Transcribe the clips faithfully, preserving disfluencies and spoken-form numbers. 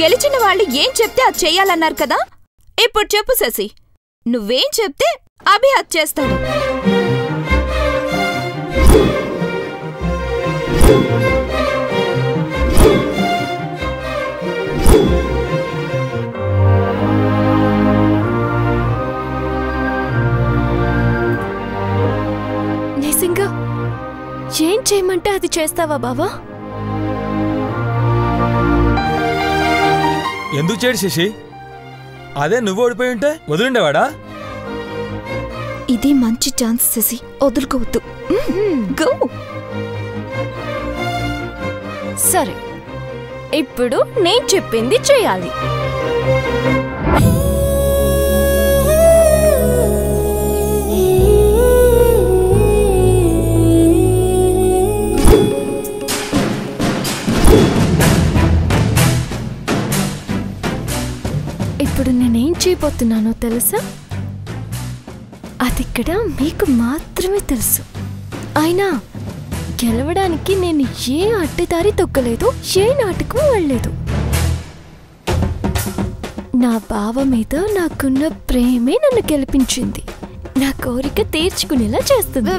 గెలిచిన వాళ్ళు ఏం చెప్తే అది చేయాలన్నారు కదా? ఇప్పుడు చెప్పు శశి, నువ్వేం చెప్తే అభి అది చేస్తాడు. నిజంగా ఏం చేయమంటే అది చేస్తావా బావా? ఎందుకు చేయడు శశి? అదే నువ్వు ఓడిపోయి ఉంటే వదిలిండేవాడా? ఇది మంచి ఛాన్స్ శశి, వదులుకోవద్దు. సరే, ఇప్పుడు నేను చెప్పింది చేయాలి. ఇప్పుడు నేనేం చేయబోతున్నానో తెలుసా? అదిక్కడ మీకు మాత్రమే తెలుసు. అయినా గెలవడానికి నేను ఏ అడ్డదారి తొక్కలేదు, ఏ నాటకం వెళ్ళలేదు. నా బావ మీద నాకున్న ప్రేమే నన్ను గెలిపించింది, నా కోరిక తీర్చుకునేలా చేస్తుంది.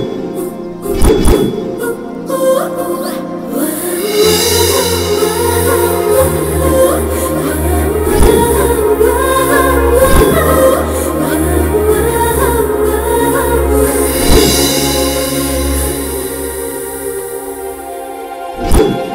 Boom!